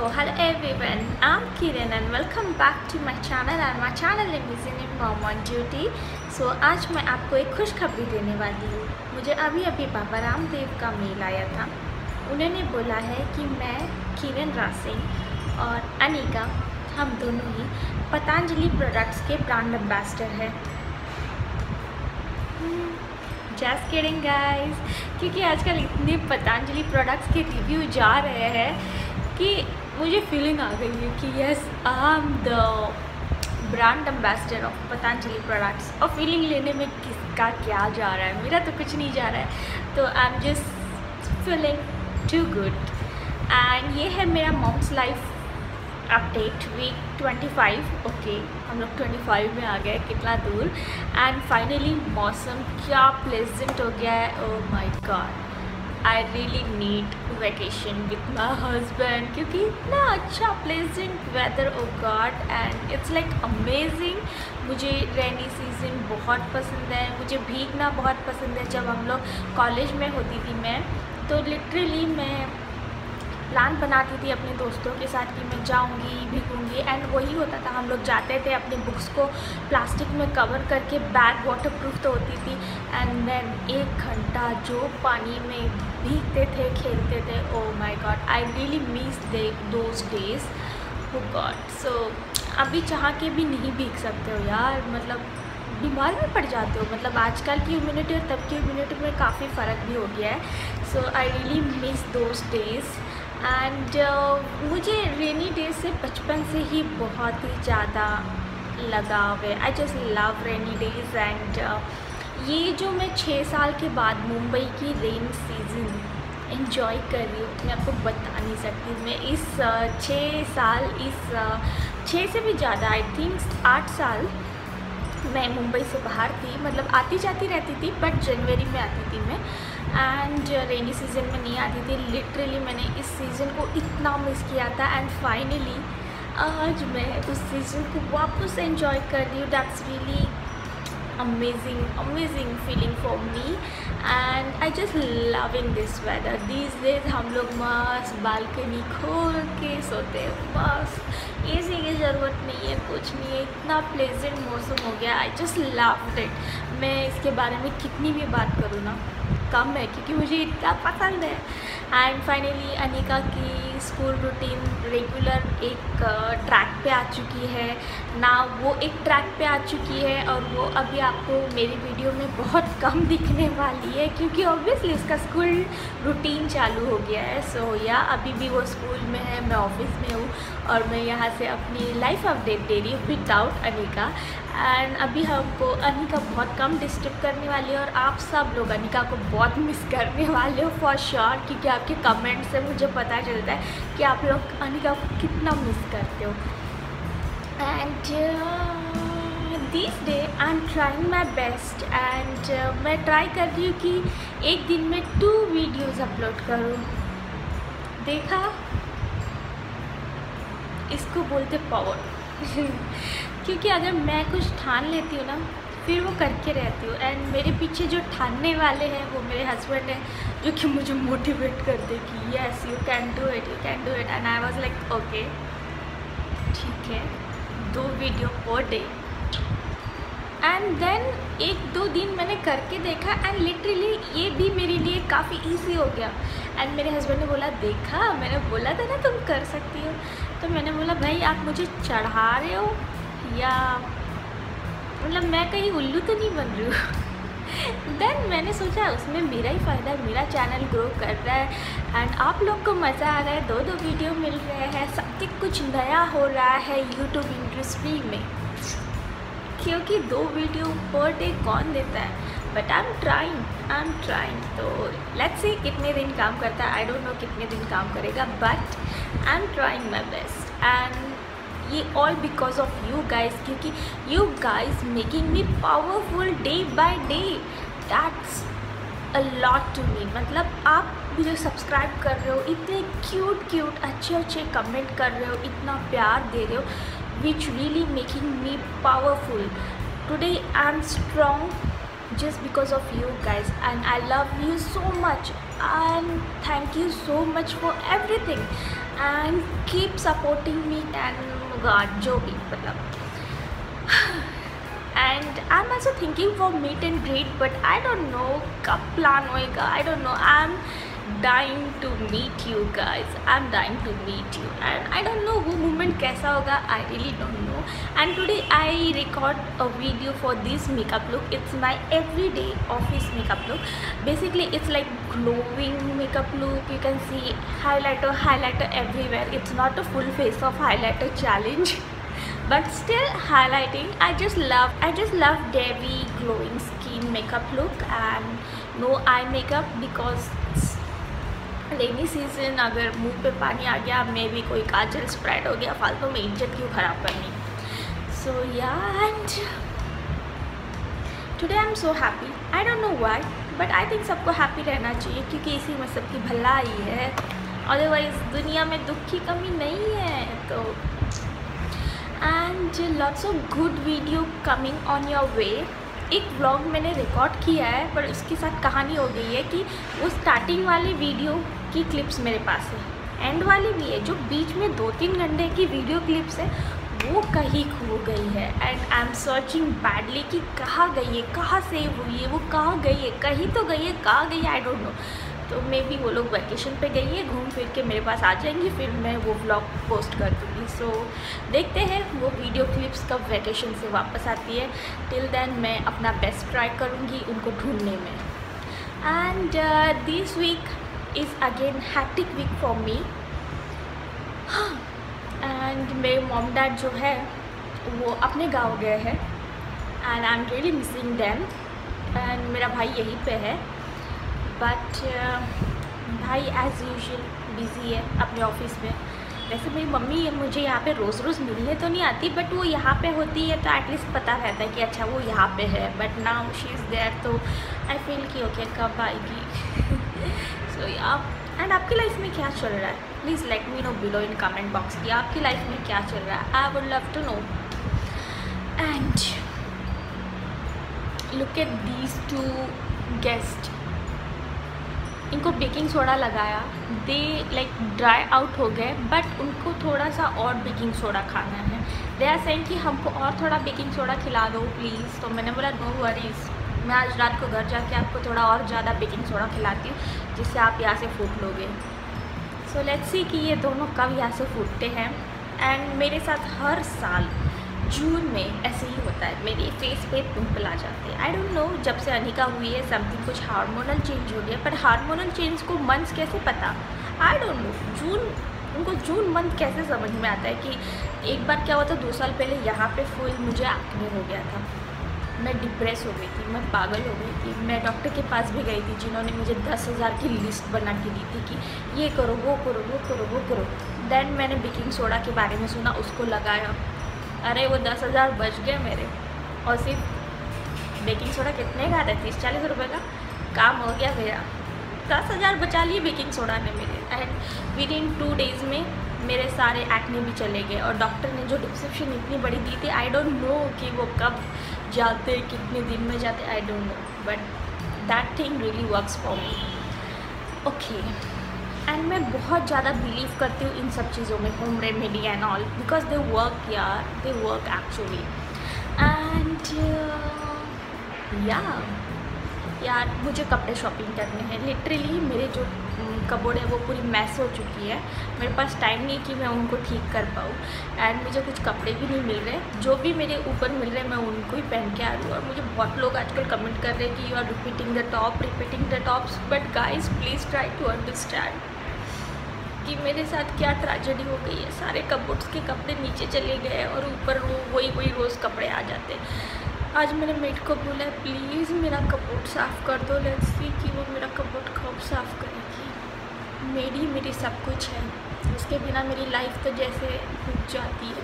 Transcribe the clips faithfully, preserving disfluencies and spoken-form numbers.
So hello everyone, I'm Kiran and welcome back to my channel and my channel is Indian Mom On Duty. So आज मैं आपको एक खुशखबरी देने वाली हूँ। मुझे अभी अभी बाबा रामदेव का मेल आया था। उन्होंने बोला है कि मैं, किरण रासिंह और अनिका, हम दोनों ही पतंजलि प्रोडक्ट्स के ब्रांड एम्बेसडर हैं। Just kidding guys, क्योंकि आजकल इतने पतंजलि प्रोडक्ट्स के रिव्यू जा रहे हैं कि मुझे फीलिंग आ गई है कि yes I am the brand ambassador of Patanjali products. और फीलिंग लेने में किसका क्या जा रहा है, मेरा तो कुछ नहीं जा रहा है। तो I am just feeling to good. And ये है मेरा moms life update week twenty five. Okay, हम लोग ट्वेंटी फाइव में आ गए, कितना दूर। एंड फाइनली मौसम क्या प्लेजेंट हो गया है। Oh my god, I really need vacation with my husband, क्योंकि इतना अच्छा pleasant weather. Oh god, and it's like amazing. मुझे रेनी सीज़न बहुत पसंद है, मुझे भीगना बहुत पसंद है। जब हम लोग कॉलेज में होती थी मैं, तो लिटरली मैं प्लान बनाती थी अपने दोस्तों के साथ कि मैं जाऊंगी, भीगूंगी। एंड वही होता था, हम लोग जाते थे, अपने बुक्स को प्लास्टिक में कवर करके, बैग वाटरप्रूफ तो होती थी। एंड देन एक घंटा जो पानी में भीगते थे, खेलते थे। Oh my god, I really miss the those days. Oh god, so अभी चाह के भी नहीं भीग सकते हो यार, मतलब बीमार में पड़ जाते हो। मतलब आजकल की इम्यूनिटी और तब की इम्यूनिटी में काफ़ी फ़र्क भी हो गया है। So I really miss those days. And uh, मुझे रेनी डे से बचपन से ही बहुत ही ज़्यादा लगाव है। I just love rainy days. And ये जो मैं छः साल के बाद मुंबई की रेन सीज़न इन्जॉय कर रही हूँ, मैं आपको बता नहीं सकती। मैं इस uh, छः साल इस uh, छः से भी ज़्यादा, आई थिंक आठ साल मैं मुंबई से बाहर थी। मतलब आती जाती रहती थी, बट जनवरी में आती थी मैं, एंड रेनी सीज़न में नहीं आती थी। लिटरली मैंने इस सीज़न को इतना मिस किया था। एंड फाइनली आज मैं उस सीज़न को वापस एंजॉय कर रही हूँ। That's really amazing amazing feeling for me. And I just love in this weather. This days हम लोग मस्त बालकनी खोल के सोते हैं, मस्त। एसी की ज़रूरत नहीं है, कुछ नहीं है, इतना प्लेजेंट मौसम हो गया। I just love it. मैं इसके बारे में कितनी भी बात करूँ ना कम है, क्योंकि मुझे इतना पसंद है। एंड फाइनली अनिका की स्कूल रूटीन रेगुलर एक ट्रैक पे आ चुकी है ना। वो एक ट्रैक पे आ चुकी है और वो अभी आपको मेरी वीडियो में बहुत कम दिखने वाली है, क्योंकि ऑब्वियसली उसका स्कूल रूटीन चालू हो गया है। सो या अभी भी वो स्कूल में है, मैं ऑफिस में हूँ और मैं यहाँ से अपनी लाइफ अपडेट दे रही हूँ विदाउट अनिका। एंड अभी हमको अनिका बहुत कम डिस्टर्ब करने वाली है और आप सब लोग अनिका को बहुत मिस करने वाले हो फॉर श्योर, क्योंकि आपके कमेंट से मुझे पता चलता है कि आप लोग अनिका को कितना मिस करते हो। And this day I am trying my best. And मैं ट्राई कर रही हूँ कि एक दिन में टू वीडियोज़ अपलोड करूँ। देखा, इसको बोलते पावर। क्योंकि अगर मैं कुछ ठान लेती हूँ ना, फिर वो करके रहती हूँ। एंड मेरे पीछे जो ठानने वाले हैं वो मेरे हस्बैंड हैं, जो कि मुझे मोटिवेट करते कि yes you can do it, you can do it. And I was like okay, ठीक है, दो video per day. And then एक दो दिन मैंने करके देखा एंड लिटरली ये भी मेरे लिए काफ़ी इजी हो गया। एंड मेरे हस्बैंड ने बोला, देखा मैंने बोला था ना तुम कर सकती हो। तो मैंने बोला, भाई आप मुझे चढ़ा रहे हो या मतलब मैं कहीं उल्लू तो नहीं बन रही हूँ। देन मैंने सोचा उसमें मेरा ही फ़ायदा है, मेरा चैनल ग्रो कर रहा है एंड आप लोग को मज़ा आ रहा है, दो दो वीडियो मिल रहे हैं, सब कुछ नया हो रहा है यूट्यूब इंडस्ट्री में। क्योंकि दो वीडियो पर डे कौन देता है, but I am trying I am trying तो लेट्स सी कितने दिन काम करता है। आई डोंट नो कितने दिन काम करेगा, but I am trying my best. And ये all because of you guys, क्योंकि you guys making me powerful day by day. That's a lot to me. मतलब आप मुझे सब्सक्राइब कर रहे हो, इतने क्यूट क्यूट अच्छे अच्छे कमेंट कर रहे हो, इतना प्यार दे रहे हो, which really making me powerful. Today I am strong, just because of you guys, and I love you so much, and thank you so much for everything, and keep supporting me and God joking. And I'm also thinking for meet and greet, but I don't know kab plan hoega. I don't know. I'm dying to meet you guys. I'm dying to meet you, and I don't know who moment kaisa hoga. I really don't know. And today I record a video for this makeup look. It's my everyday office makeup look. Basically, it's like glowing makeup look. You can see highlighter, highlighter everywhere. It's not a full face of highlighter challenge, but still highlighting. I just love, I just love Devi glowing skin makeup look and no eye makeup, because it's rainy season. अगर मुंह पे पानी आ गया, मे भी कोई काजल spread हो गया, फालतू में इज्जत क्यों खराब करनी. सो या, and today I am so happy. I don't know why, but I think सबको हैप्पी रहना चाहिए, क्योंकि इसी में सबकी भलाई है. अदरवाइज दुनिया में दुख की कमी नहीं है. तो and lots of good video coming on your way. एक ब्लॉग मैंने रिकॉर्ड किया है, पर उसके साथ कहानी हो गई है कि वो स्टार्टिंग वाले वीडियो की क्लिप्स मेरे पास है, एंड वाली भी है, जो बीच में दो तीन घंटे की वीडियो क्लिप्स है, वो कहीं खो गई है. And I am searching badly कि कहाँ गई है, कहाँ सेव हुई है, वो कहाँ गई है, कहीं तो गई है, कहाँ गई है, आई डोंट नो. तो मे बी वो लोग वैकेशन पे गई है, घूम फिर के मेरे पास आ जाएंगी, फिर मैं वो व्लॉग पोस्ट कर दूँगी. सो so, देखते हैं वो वीडियो क्लिप्स कब वैकेशन से वापस आती है. टिल देन मैं अपना बेस्ट ट्राई करूँगी उनको ढूंढने में. And this week is again hectic week for me. And मेरे मॉम डैड जो है वो अपने गाँव गए हैं, and I am really missing them. And मेरा भाई यहीं पर है, बट भाई एज़ यूजुअल बिज़ी है अपने ऑफिस में. वैसे मेरी मम्मी मुझे यहाँ पे रोज़ रोज़ मिलने तो नहीं आती, बट वो यहाँ पे होती है तो एटलीस्ट पता रहता है कि अच्छा वो यहाँ पे है. But now she is there, तो आई फील कि ओके कब आएगी. सो आप एंड आपकी लाइफ में क्या चल रहा है, please let me know below in comment box कि आपकी लाइफ में क्या चल रहा है. I would love to know. And look at these two guest, इनको बेकिंग सोडा लगाया, दे लाइक ड्राई आउट हो गए, बट उनको थोड़ा सा और बेकिंग सोडा खाना है. दे आर सेइंग कि हमको और थोड़ा बेकिंग सोडा खिला दो प्लीज़. तो मैंने बोला नो वरीज, मैं आज रात को घर जाके आपको थोड़ा और ज़्यादा बेकिंग सोडा खिलाती हूँ, जिससे आप यहाँ से फूट लोगे. सो लेट्स सी कि ये दोनों कब यहाँ से फूटते हैं. एंड मेरे साथ हर साल जून में ऐसे ही होता है, मेरे फेस पे पिंपल आ जाते हैं. आई डोंट नो, जब से अनिका हुई है समथिंग कुछ हार्मोनल चेंज हो गया, पर हार्मोनल चेंज को मंथ कैसे पता, आई डोंट नो. जून उनको जून मंथ कैसे समझ में आता है कि एक बार क्या हुआ था, दो साल पहले यहाँ पे फुल मुझे एक्ने हो गया था. मैं डिप्रेस हो गई थी, मैं पागल हो गई थी. मैं डॉक्टर के पास भी गई थी, जिन्होंने मुझे दस हज़ार की लिस्ट बना के दी थी कि ये करो वो करो वो करो वो करो. देन मैंने बेकिंग सोडा के बारे में सुना, उसको लगाया, अरे वो दस हज़ार बच गए मेरे. और सिर्फ बेकिंग सोडा कितने का आता है, तीस चालीस रुपये का, काम हो गया मेरा. दस हज़ार बचा लिए बेकिंग सोडा ने मेरे. And within two days में मेरे सारे एक्ने भी चले गए. और डॉक्टर ने जो डिस्क्रिप्शन इतनी बड़ी दी थी, आई डोंट नो कि वो कब जाते, कितने दिन में जाते, I don't know, but that thing really works for me. Okay, and मैं बहुत ज़्यादा बिलीव करती हूँ इन सब चीज़ों में, home remedy and all, because they work यार, दे वर्क एक्चुअली. एंड या यार मुझे कपड़े शॉपिंग करने हैं. लिटरली मेरे जो कबोर्ड है वो पूरी मैस हो चुकी है, मेरे पास टाइम नहीं कि मैं उनको ठीक कर पाऊँ. एंड मुझे कुछ कपड़े भी नहीं मिल रहे, जो भी मेरे ऊपर मिल रहे मैं उनको ही पहन के आ रही हूँ. और मुझे बहुत लोग आजकल कमेंट कर रहे हैं कि you are repeating the top, repeating the tops, but guys please try to understand कि मेरे साथ क्या ट्रेजेडी हो गई है. सारे कबोर्ड्स के कपड़े नीचे चले गए और ऊपर वो वही वही रोज़ कपड़े आ जाते. आज मैंने मेड को बोला प्लीज़ मेरा कबोर्ड साफ़ कर दो, लेट्स सी कि वो मेरा कबोर्ड कब साफ़ करेगी. मेड ही मेरी सब कुछ है, उसके बिना मेरी लाइफ तो जैसे रुक जाती है.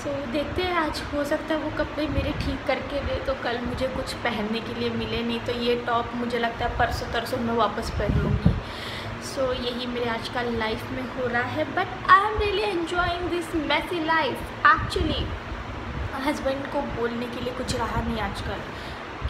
सो so, देखते हैं, आज हो सकता है वो कपड़े मेरे ठीक करके दे, तो कल मुझे कुछ पहनने के लिए मिले, नहीं तो ये टॉप मुझे लगता है परसों तरसों मैं वापस पहन लूँगी. सो so, यही मेरे आज का लाइफ में हो रहा है, but I am really enjoying this messy life. Actually husband को बोलने के लिए कुछ रहा नहीं आजकल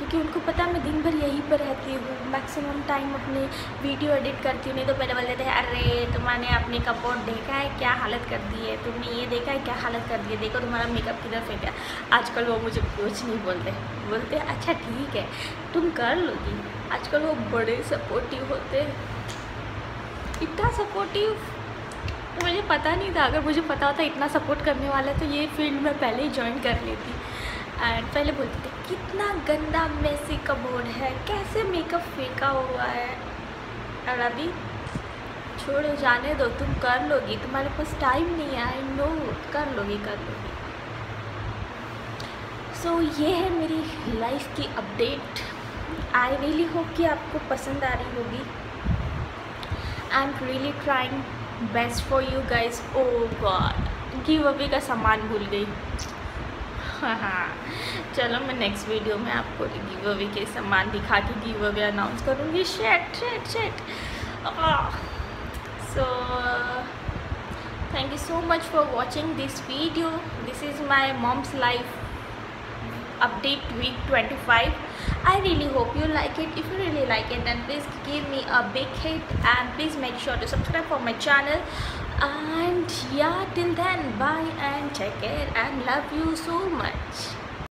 क्योंकि उनको पता मैं दिन भर यहीं पर रहती हूँ, मैक्सिमम टाइम अपने वीडियो एडिट करती हूँ। नहीं तो पहले बोल देते हैं, अरे तुम्हारे अपने कपबोर्ड देखा है क्या हालत कर दी है, तुमने ये देखा है क्या हालत कर दी है, देखो तुम्हारा मेकअप किधर फेंक गया। आजकल वो मुझे कुछ नहीं बोलते, बोलते अच्छा ठीक है तुम कर लोगी। आजकल वो बड़े सपोर्टिव होते, इतना सपोर्टिव तो मुझे पता नहीं था। अगर मुझे पता होता इतना सपोर्ट करने वाला तो ये फील्ड में पहले ही ज्वाइन कर लेती। एंड पहले बोलते थे कितना गंदा मेसी कबोर्ड है, कैसे मेकअप फेंका हुआ है। और अभी छोड़ो जाने दो, तुम कर लोगी, तुम्हारे पास टाइम नहीं है, आई नो कर लोगी कर लोगी। सो so, ये है मेरी लाइफ की अपडेट। आई रियली होप कि आपको पसंद आ रही होगी। I am really trying best for you guys. Oh god, give away का सामान भूल गई। हाँ हाँ चलो मैं नेक्स्ट वीडियो में आपको गिव अवे के सामान दिखा के गिव अवे अनाउंस करूँगी। Shit shit shit. So thank you so much for watching this video. This is my mom's life update week twenty-five. I really hope you like it. If you really like it, then please give me a big hit and please make sure to subscribe for my channel. And yeah, till then, bye and take care and love you so much.